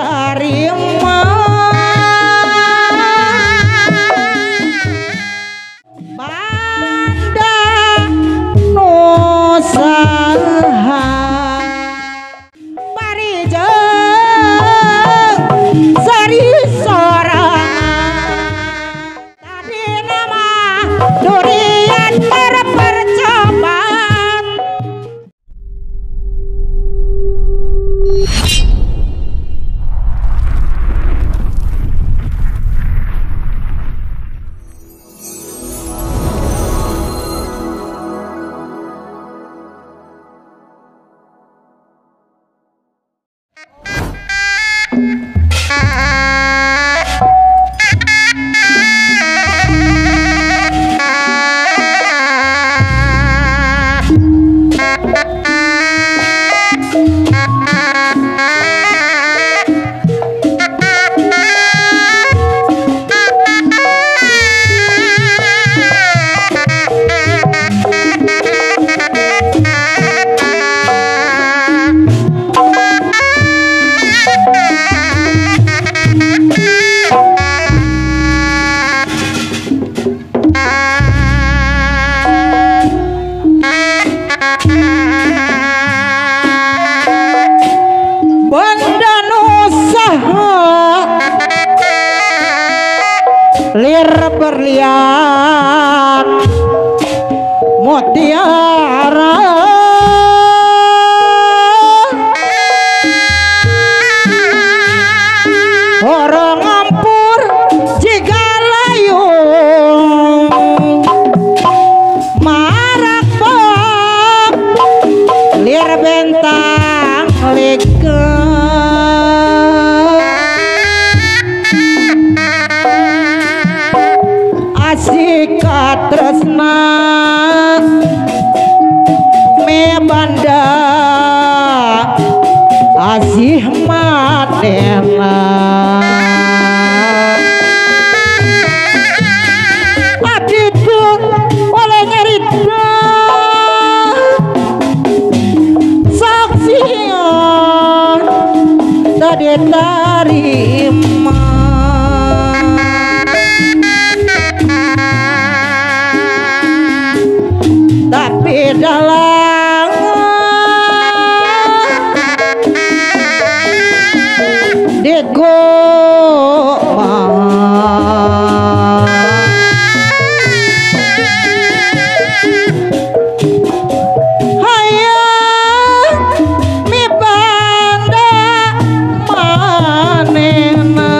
harimau. Banda Nusa Parijeng Sari Sorang. Tadi nama durian berpercobaan. Lir berlian mutiara orang ampur jika layu marak bom lir bentang leker. Sikat tresna me banda asih matena aditu oleh nyerita saksian tadi tarima. Dalam dego hayang mi banda manena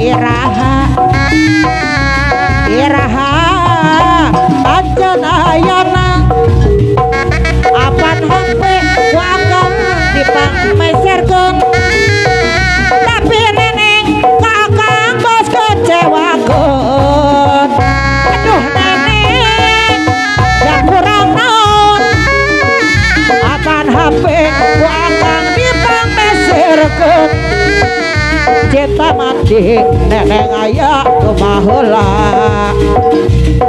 iraha iraha anjanayana apan hangpe wakam dipang meserkan tapi neneng kakang bos kecewakan. Aduh neneng yang kurang naon apan hangpe wakang dipang meserkan cinta mati neneng ayah kumahola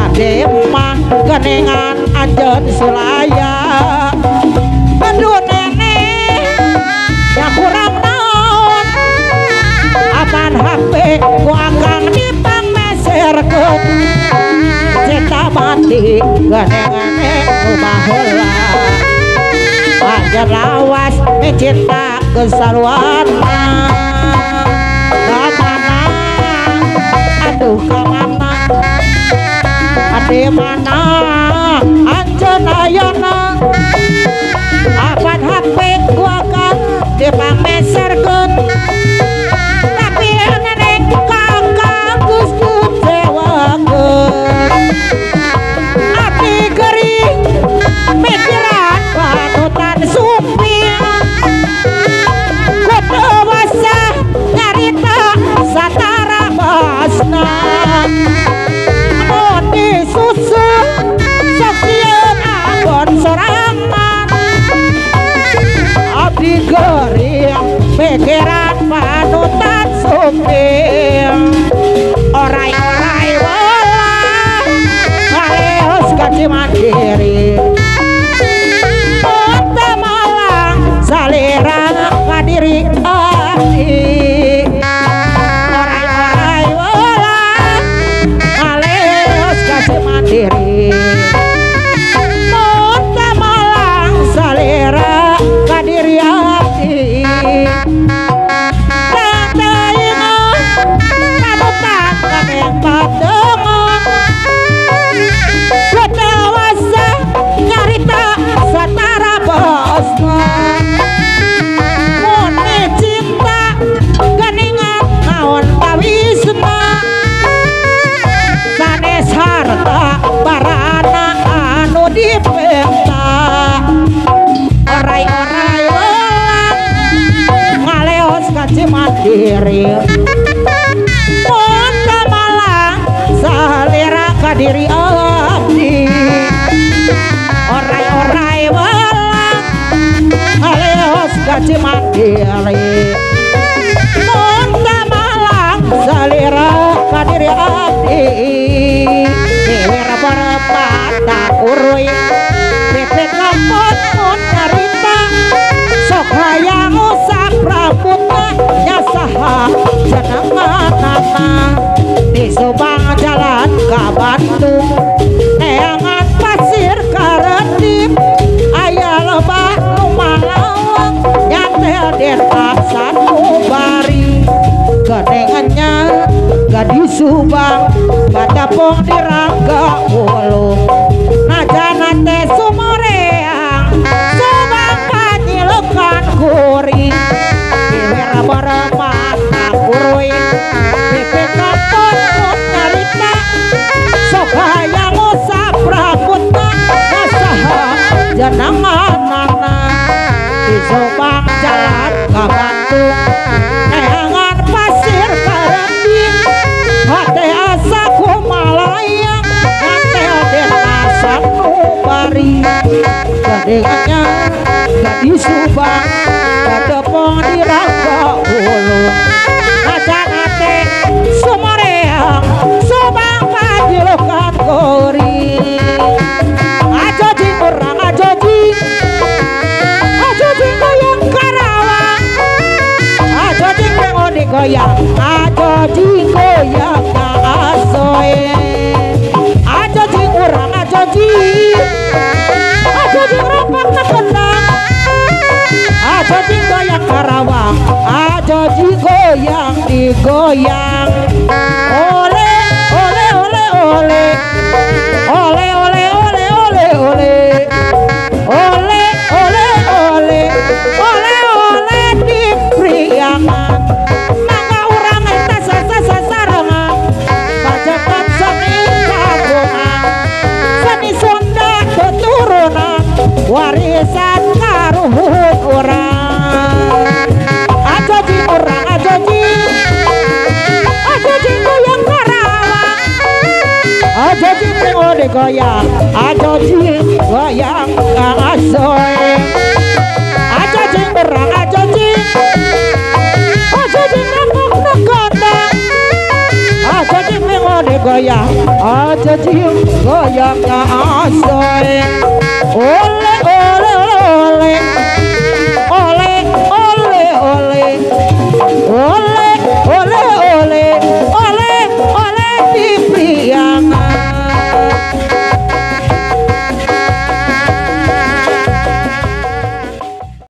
ade mah keningan anjen sulaya. Aduh neneng yang kurang naon aman hape ku akan dipang meserkeun cinta mati keningan kumahola anjen lawas cinta kesaluana. Aduh kamana ade mana anjanayana apan hape gua kan dipameserkeun tapi neneng kakang geus kucewakeun. Ati geuring pikiran panutan supir kudu wasa nyarita satara basna moni susu sasieun agon sorangan. Abdi geuring pikiran panutan supir orai-orai wala ngaleos kaci mandiri teu malang salera kadiri abdi. Nonton malang salera kadiri hati rata ingat nabutan kameng patungan kudawasa nyarita satara bosna mone cinta keningan naon pawisna sanes harta barana anu dipenta orai-orai lelang ngaleos kaci mandiri monta malang salera kadiri abdi orai-orai lelang ngaleos kaci mandiri monta malang salera kadiri abdi. Berpatah urui pipit lembut mun carita sok hayang usap rambutna nyasaha jenenganana di Subang jalan ke Bandung neangan pasir karetip aya lebah nu malawang nyantel dirtasan ubari genengannya gadis Subang batapong dirangga ulung najana teh sumoreang Subang panyilukan kuring diwira beremata kuruing pipit kapun pun nyarita sok hayang usap rambutna nasaha jenengan nana di Subang jalan ke Bandung neangan pasir kareting hati asaku malayang ngantel detasan nubari gadingnya gadi Subang gadepong dirangga ulung najanate sumoreang Subang pajilukan gori aja jing urang aja jing goyang Karawang aja jing rengo digoyang aja jing goyang aja jing urang aja jing ropak tekenang aja jing goyang Karawang aja jing goyang digoyang oleh oleh oleh oleh oleh oleh oleh oleh oleh oleh oleh oleh oleh di priangan maka urang eta sasa goyang, ajojing goyang kang asoe, ajojing berang, ajojing nengok nengkondang, ajojing mengode goyang, ajojing goyang kang asoe, ole ole ole, ole ole ole, ole ole ole, ole ole pipriang.